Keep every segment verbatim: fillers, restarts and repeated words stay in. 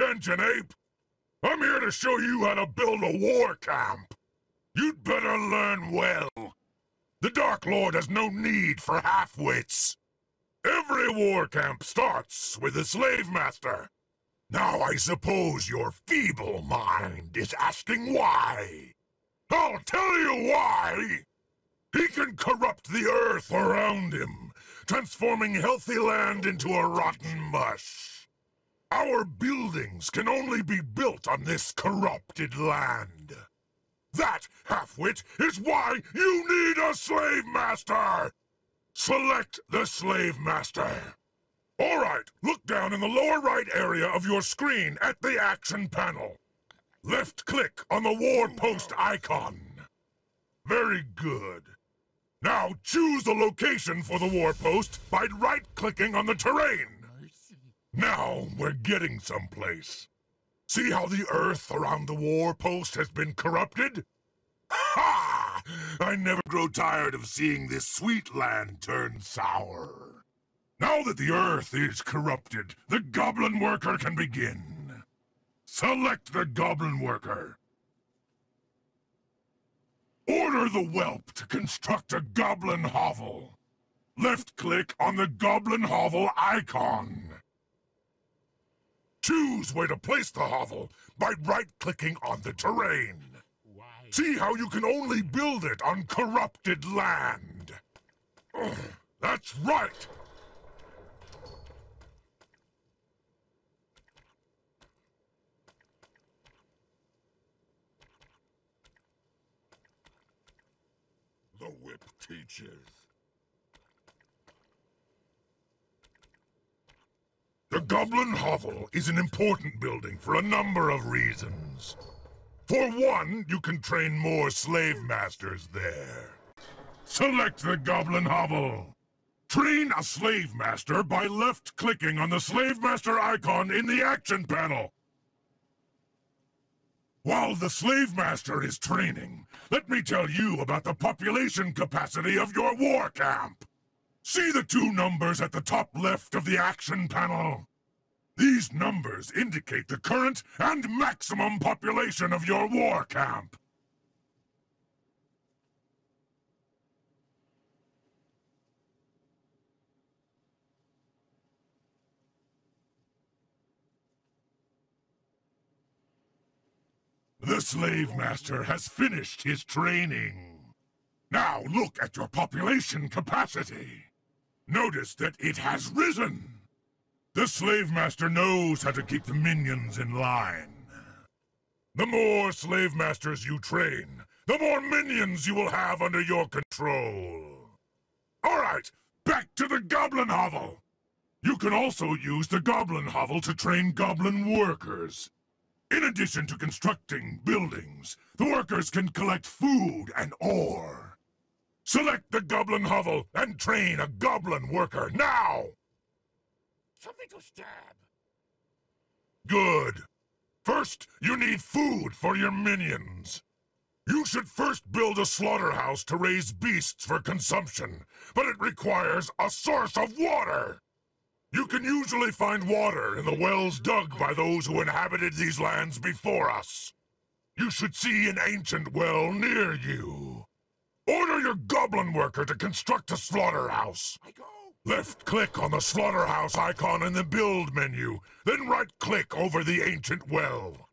attention, ape! I'm here to show you how to build a war camp. You'd better learn well. The Dark Lord has no need for half-wits. Every war camp starts with a slave master. Now I suppose your feeble mind is asking why. I'll tell you why! He can corrupt the earth around him, transforming healthy land into a rotten mush. Our buildings can only be built on this corrupted land. That, halfwit, is why you need a slave master! Select the slave master. All right, look down in the lower right area of your screen at the action panel. Left-click on the war post icon. Very good. Now choose a location for the war post by right-clicking on the terrain. Now we're getting someplace. See how the earth around the war post has been corrupted? Ha! I never grow tired of seeing this sweet land turn sour. Now that the earth is corrupted, the goblin worker can begin. Select the goblin worker. Order the whelp to construct a goblin hovel. Left-click on the goblin hovel icon. Choose where to place the hovel by right-clicking on the terrain. Why? See how you can only build it on corrupted land. Ugh, that's right! The whip teaches. The Goblin Hovel is an important building for a number of reasons. For one, you can train more slave masters there. Select the Goblin Hovel. Train a slave master by left-clicking on the slave master icon in the action panel. While the slave master is training, let me tell you about the population capacity of your war camp. See the two numbers at the top left of the action panel? These numbers indicate the current and maximum population of your war camp. The slave master has finished his training. Now look at your population capacity. Notice that it has risen! The slave master knows how to keep the minions in line. The more slave masters you train, the more minions you will have under your control. Alright, back to the Goblin Hovel! You can also use the Goblin Hovel to train goblin workers. In addition to constructing buildings, the workers can collect food and ore. Select the Goblin Hovel and train a goblin worker now! Something to stab. Good. First, you need food for your minions. You should first build a slaughterhouse to raise beasts for consumption, but it requires a source of water. You can usually find water in the wells dug by those who inhabited these lands before us. You should see an ancient well near you. Order your goblin worker to construct a slaughterhouse. Left-click on the slaughterhouse icon in the build menu, then right-click over the ancient well.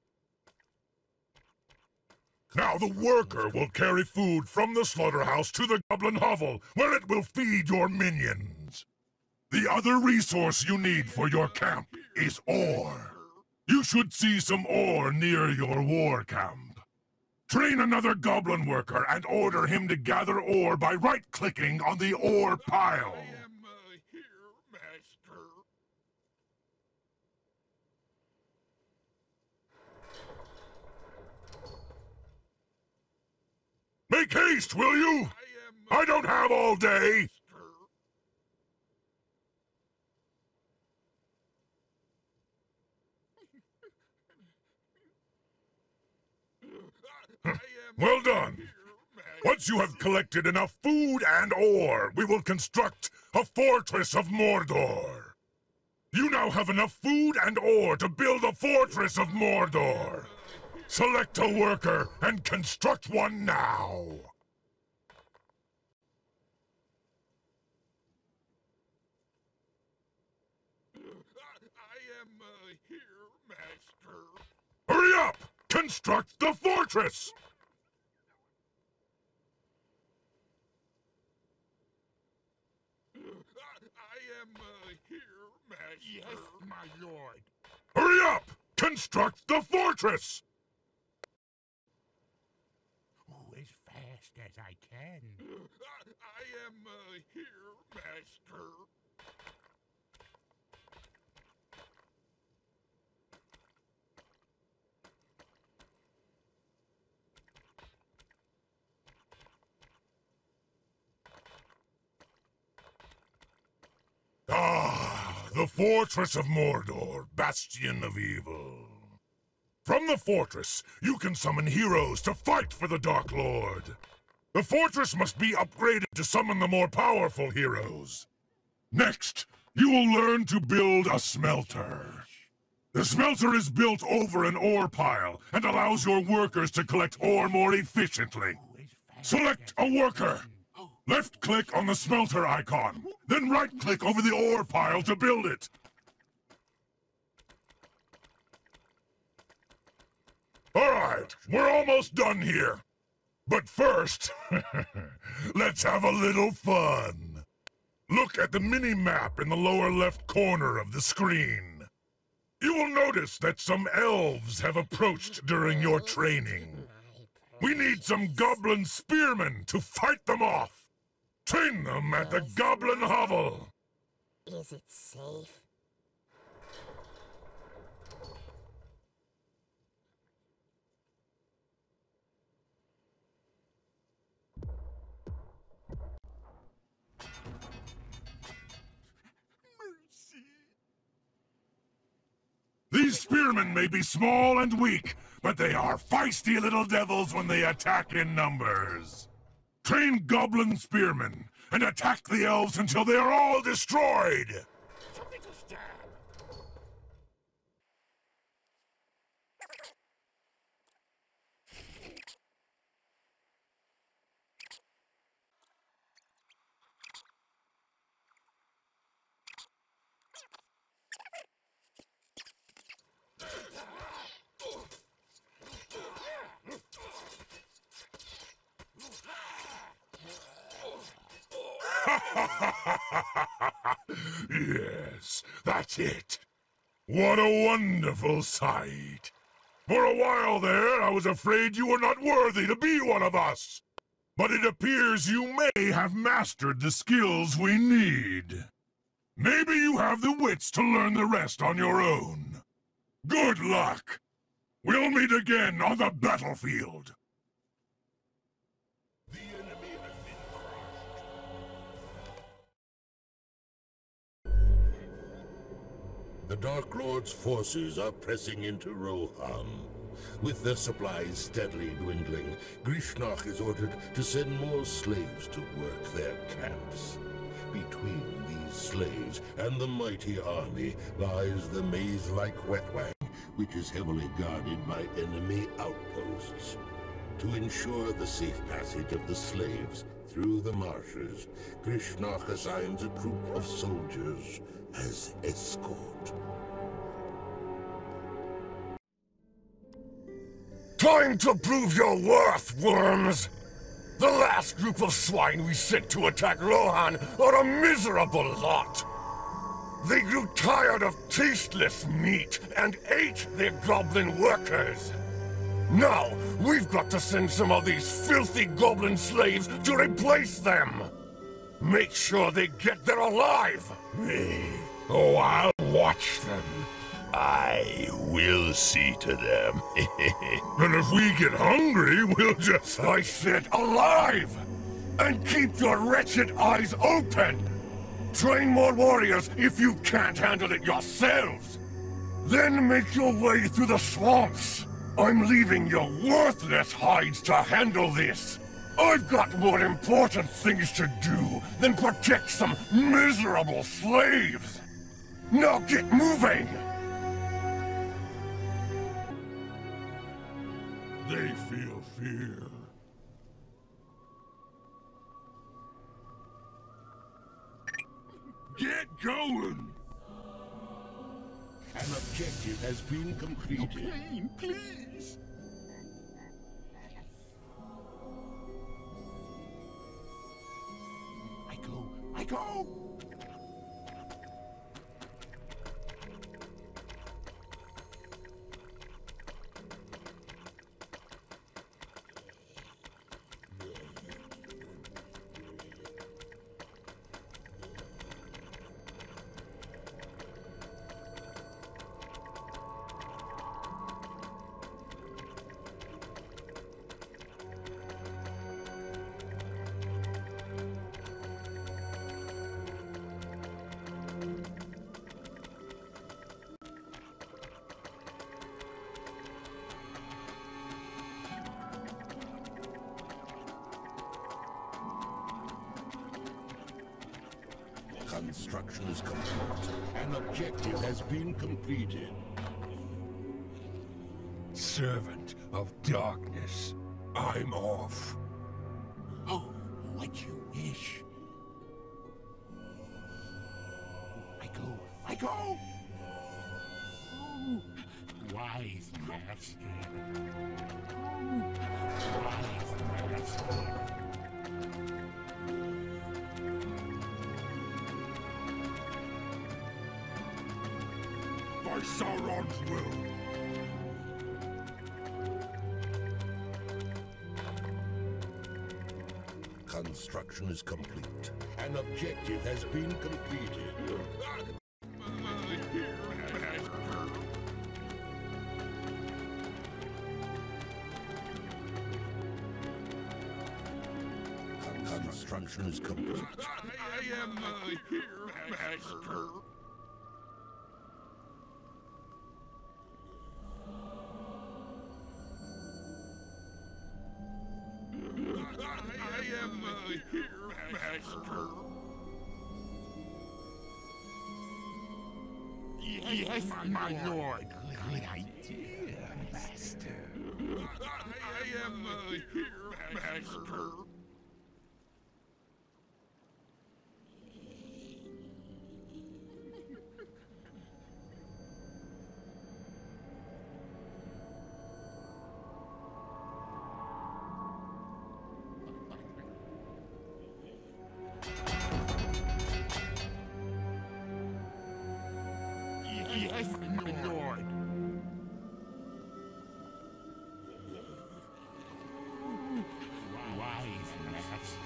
Now the worker will carry food from the slaughterhouse to the goblin hovel, where it will feed your minions. The other resource you need for your camp is ore. You should see some ore near your war camp. Train another goblin worker and order him to gather ore by right-clicking on the ore pile. I am uh, here, master. Make haste, will you? I, am, uh, I don't have all day. Well done! Once you have collected enough food and ore, we will construct a Fortress of Mordor. You now have enough food and ore to build the Fortress of Mordor. Select a worker and construct one now. I am uh, here, Master. Hurry up! Construct the fortress! Yes, my lord. Hurry up! Construct the fortress! Oh, as fast as I can. I am uh, here, master. The Fortress of Mordor, Bastion of Evil. From the fortress, you can summon heroes to fight for the Dark Lord. The fortress must be upgraded to summon the more powerful heroes. Next, you will learn to build a smelter. The smelter is built over an ore pile and allows your workers to collect ore more efficiently. Select a worker. Left-click on the smelter icon, then right-click over the ore pile to build it. All right, we're almost done here. But first, let's have a little fun. Look at the mini-map in the lower left corner of the screen. You will notice that some elves have approached during your training. We need some goblin spearmen to fight them off. Train them at the Goblin Hovel! Is it safe? Mercy! These spearmen may be small and weak, but they are feisty little devils when they attack in numbers. Train goblin spearmen, and attack the elves until they are all destroyed! Something to stab! Yes, that's it. What a wonderful sight. For a while there, I was afraid you were not worthy to be one of us. But it appears you may have mastered the skills we need. Maybe you have the wits to learn the rest on your own. Good luck. We'll meet again on the battlefield. The Dark Lord's forces are pressing into Rohan. With their supplies steadily dwindling, Grishnach is ordered to send more slaves to work their camps. Between these slaves and the mighty army lies the maze-like Wetwang, which is heavily guarded by enemy outposts. To ensure the safe passage of the slaves through the marshes, Grishnach assigns a troop of soldiers as escort. Time to prove your worth, worms! The last group of swine we sent to attack Rohan are a miserable lot! They grew tired of tasteless meat and ate their goblin workers. Now, we've got to send some of these filthy goblin slaves to replace them! Make sure they get there alive! Me? Oh, I'll watch them. I will see to them. And if we get hungry, we'll just... I said alive! And keep your wretched eyes open! Train more warriors if you can't handle it yourselves! Then make your way through the swamps! I'm leaving your worthless hides to handle this! I've got more important things to do than protect some miserable slaves! Now get moving! They feel fear. Get going! An objective has been completed. Plane, please! I go, I go! Construction is complete. An objective has been completed. Servant of darkness, I'm off. Oh, what you wish. I go, I go! Oh, wise master. Oh, wise master. Sauron's will. Construction is complete. An objective has been completed. Construction is complete. I am the Hero Master. Yes, my lord. Good idea, master. I am the Hero Master. Yes, my lord. Wise master.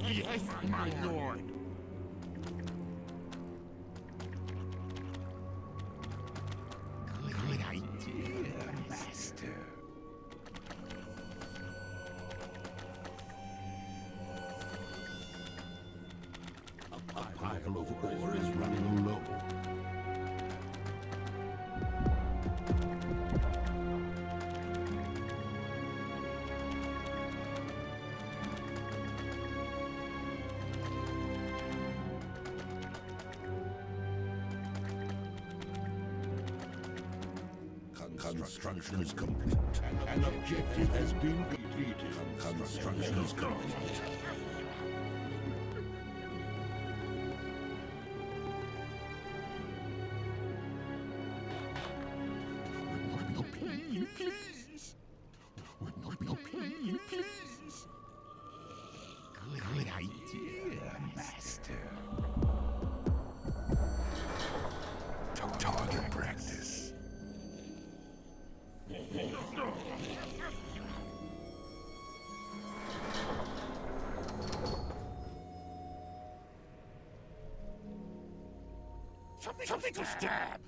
Yes, my lord. Good idea, master. Or is running low. Construction is complete. An objective has been completed. Construction is complete. Please. Would not be no pain, please. Good idea, master. Target practice. Something, something to stab.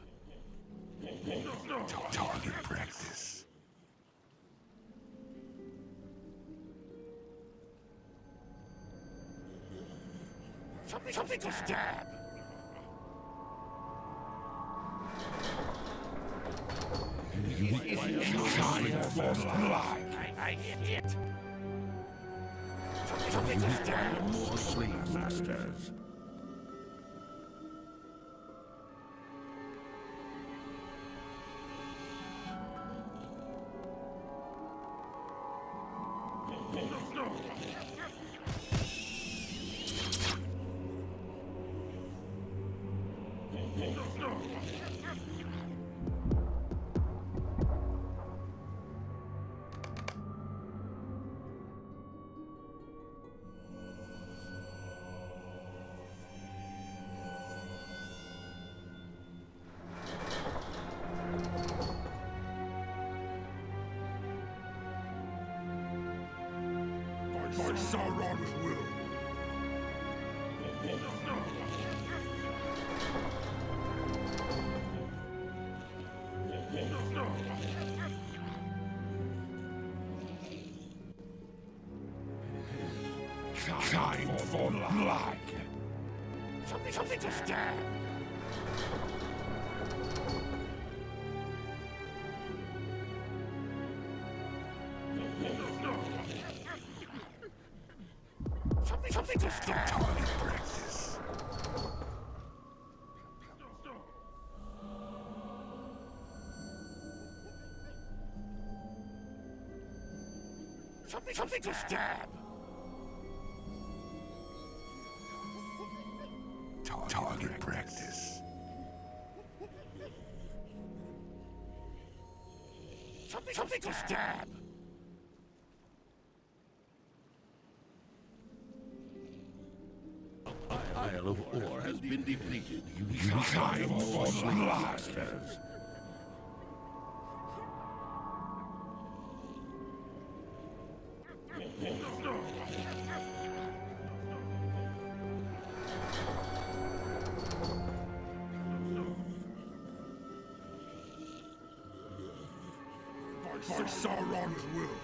Target practice. Something, something to stab! masters. Sauron's will. Time for blood. Something, something to stab. Something to start target practice. Something, something to stab. Target, target practice. Something, something to stab. Of ore has been depleted. You time for blasters. For Sauron's will.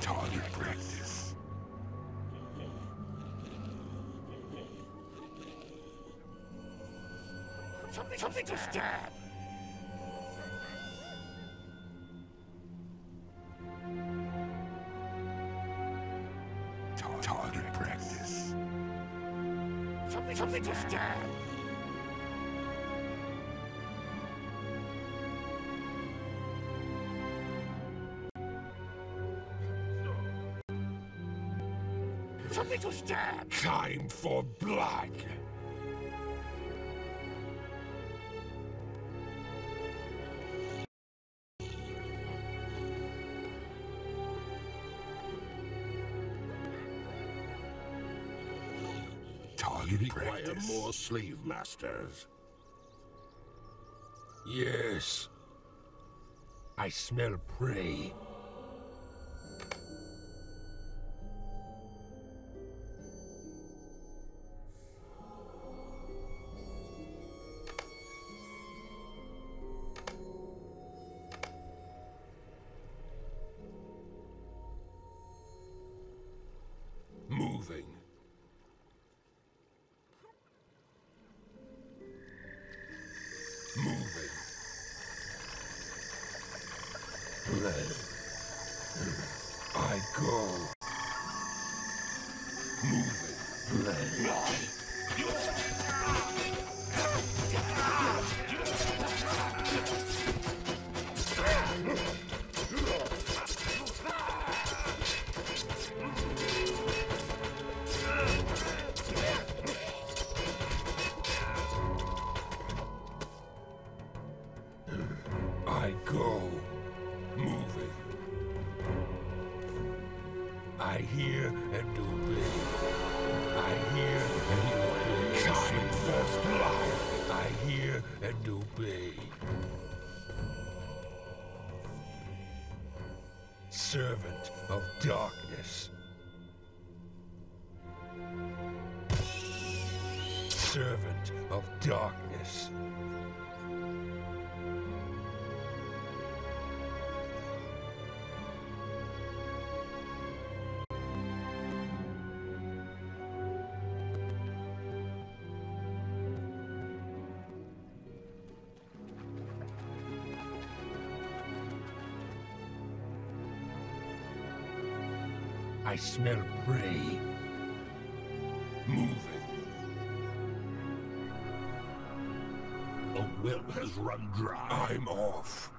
Target practice. Something, something to stab. Target practice. Something, something to stab. Something to stab! Time for blood! Target practice. Require more slave masters. Yes. I smell prey. Blood. I go. Moving. Blood. I go. I hear and obey. I hear and obey. Time for blood. I hear and obey. Servant of darkness. Servant of darkness. I smell prey. Move it. The will has run dry. I'm off.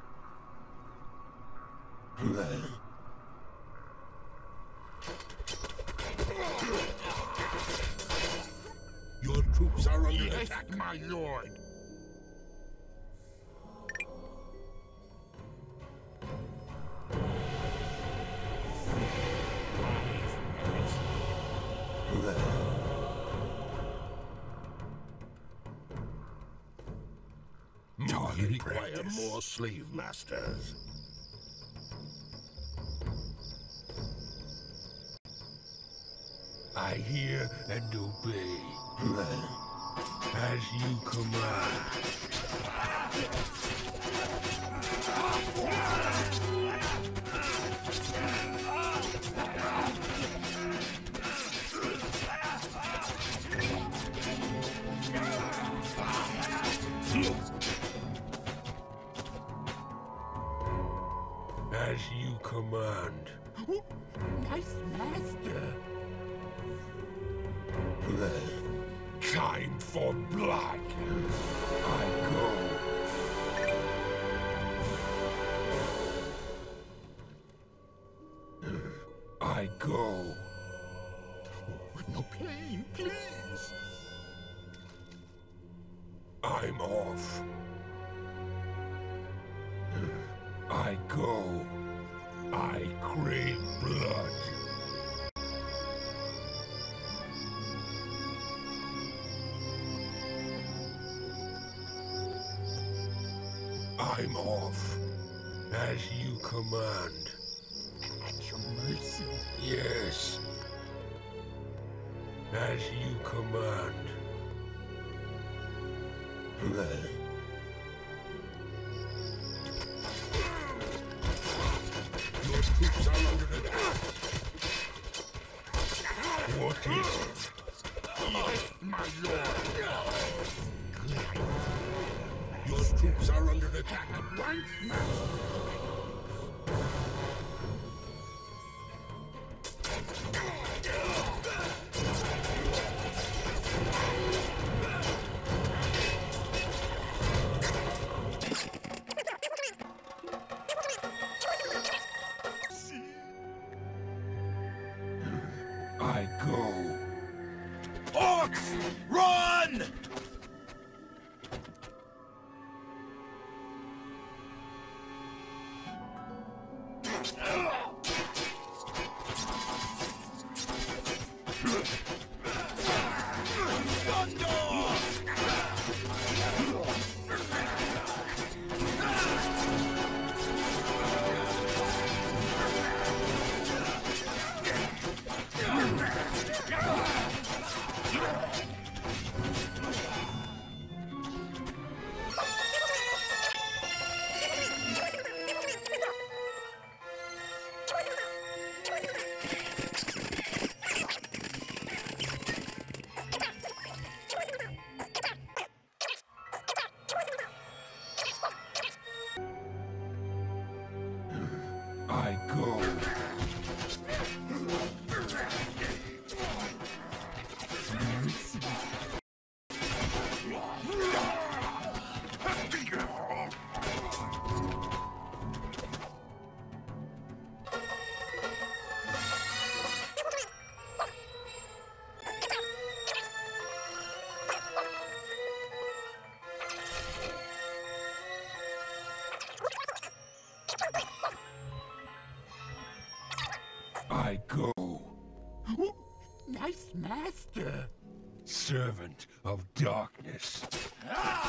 Your troops are under yes. attack, my lord. We require practice. More slave masters. I hear and obey. As you command. As you command. Ooh, nice master. Time for blood. I go. I go. Oh, no pain, please. I'm off. I go. I crave blood. I'm off. As you command. At your mercy. Yes. As you command. Blood. Troops are under attack. What is it? Yes, my lord. Your troops are under attack at once, I go. Ooh, nice master. Servant of darkness. Ah!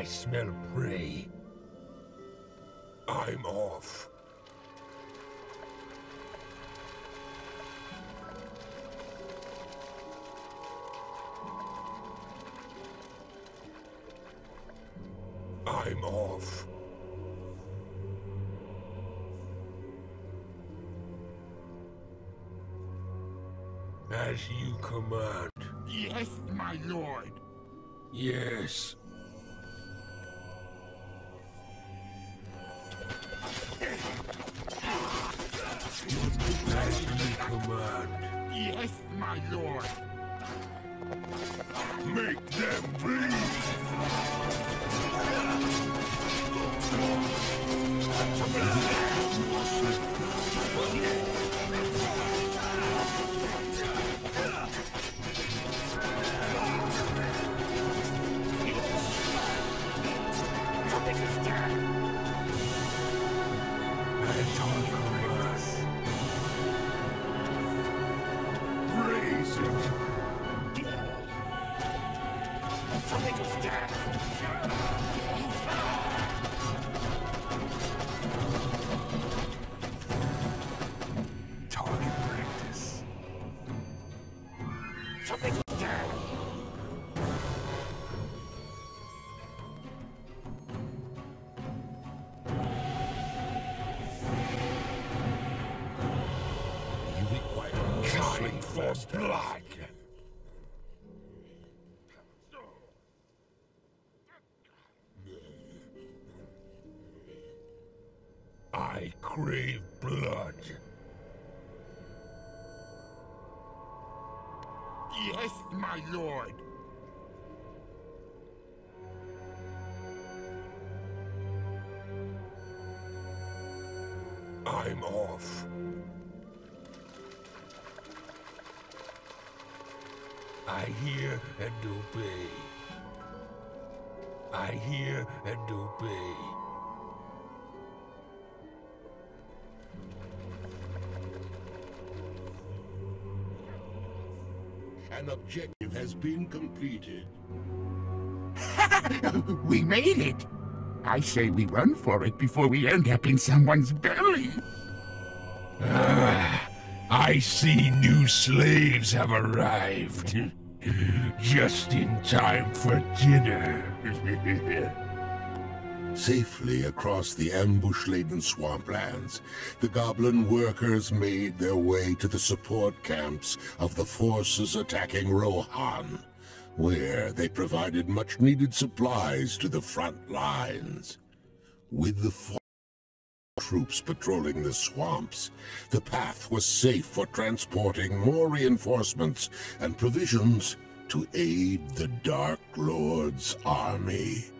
I smell prey. I'm off. I'm off. As you command. Yes, my lord. Yes. As you command. Yes, my lord. Make them bleed. Blood. I crave blood. Yes, my lord. I'm off. I hear and obey. I hear and obey. An objective has been completed. We made it! I say we run for it before we end up in someone's belly. Ah, I see new slaves have arrived. Just in time for dinner. Safely across the ambush-laden swamplands, the goblin workers made their way to the support camps of the forces attacking Rohan, where they provided much-needed supplies to the front lines. With the four troops patrolling the swamps, the path was safe for transporting more reinforcements and provisions to aid the Dark Lord's army.